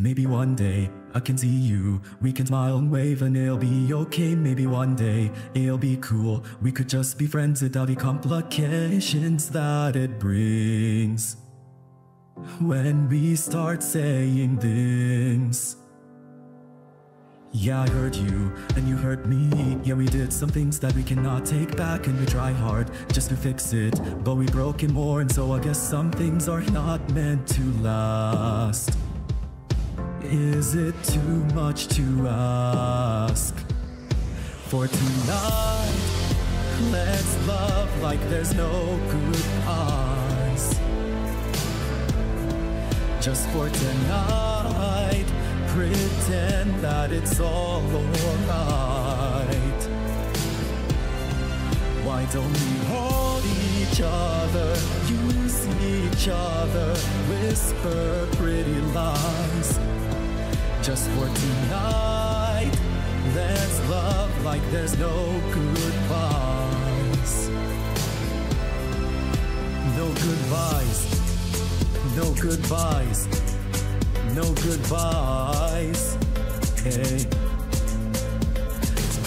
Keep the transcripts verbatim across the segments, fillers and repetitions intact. Maybe one day I can see you. We can smile and wave and it'll be okay. Maybe one day it'll be cool. We could just be friends without the complications that it brings. When we start saying things. Yeah, I hurt you, and you hurt me. Yeah, we did some things that we cannot take back, and we try hard just to fix it, but we broke it more. And so I guess some things are not meant to last. Is it too much to ask? For tonight, let's love like there's no goodbyes. Just for tonight, pretend that it's all alright. Why don't we hold each other, use each other, whisper pretty lies? Just for tonight, let's love like there's no goodbyes. No goodbyes, no goodbyes, no goodbyes, hey.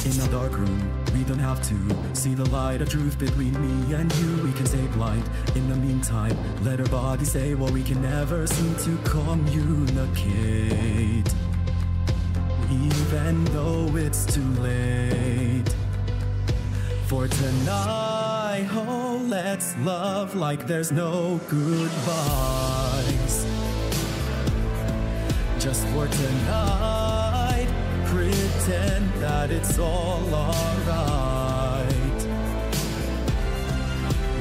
In a dark room, we don't have to see the light of truth between me and you. We can stay blind. In the meantime, let our body say what we can never seem to communicate. Even though it's too late. For tonight, oh, let's love like there's no goodbyes. Just for tonight, pretend that it's all alright.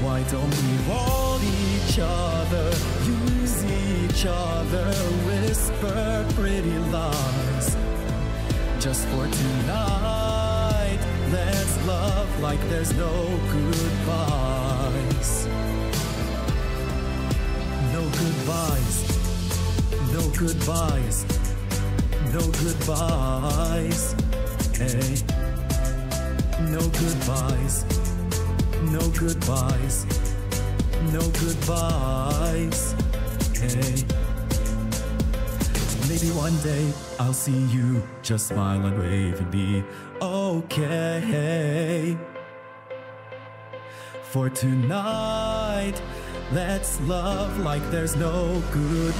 Why don't we hold each other, use each other, whisper pretty lies? Just for tonight, let's love like there's no goodbyes. No goodbyes. No goodbyes, no goodbyes, hey. No goodbyes, no goodbyes, no goodbyes, hey. Maybe one day I'll see you, just smile and wave and be okay. For tonight, let's love like there's no goodbyes.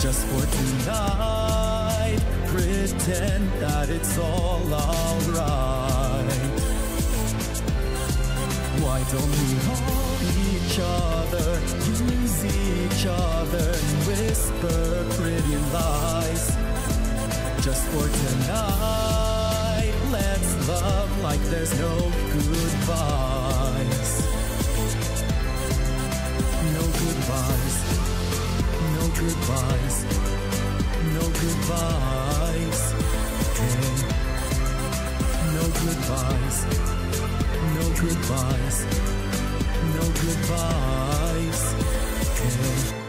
Just for tonight, pretend that it's all alright. Why don't we hold each other, use each other, and whisper pretty lies? Just for tonight, let's love like there's no goodbyes. No goodbyes. No goodbyes. No goodbyes. No goodbyes. No goodbyes. No goodbyes. No goodbyes.